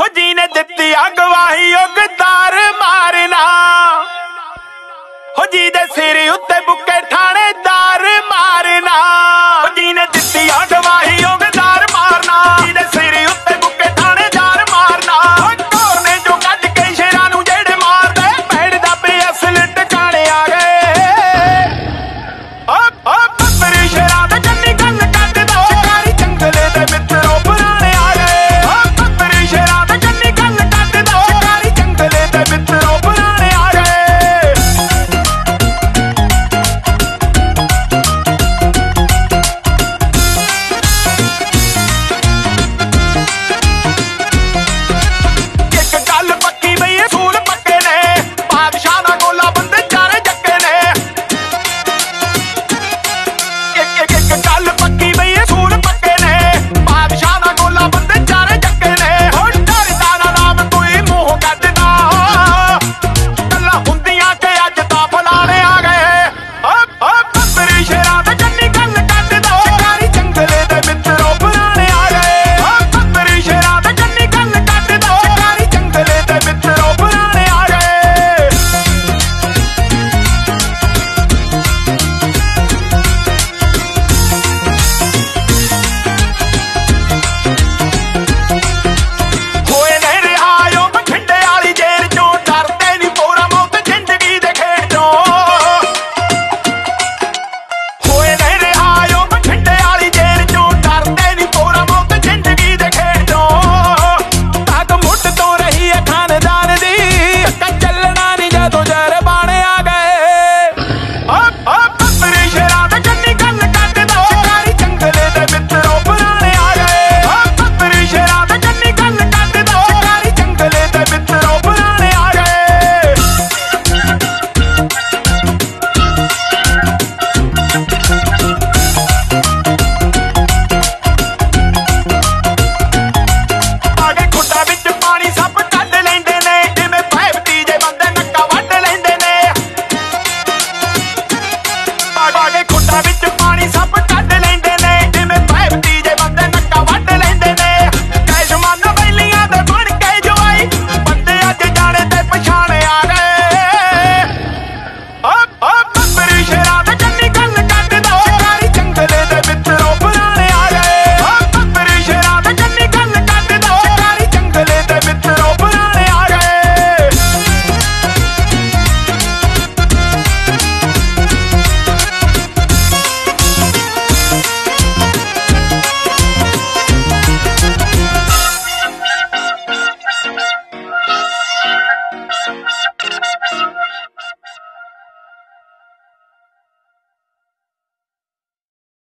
हो जी ने दिती अगवाही उगतार मारना हो जी दे सिर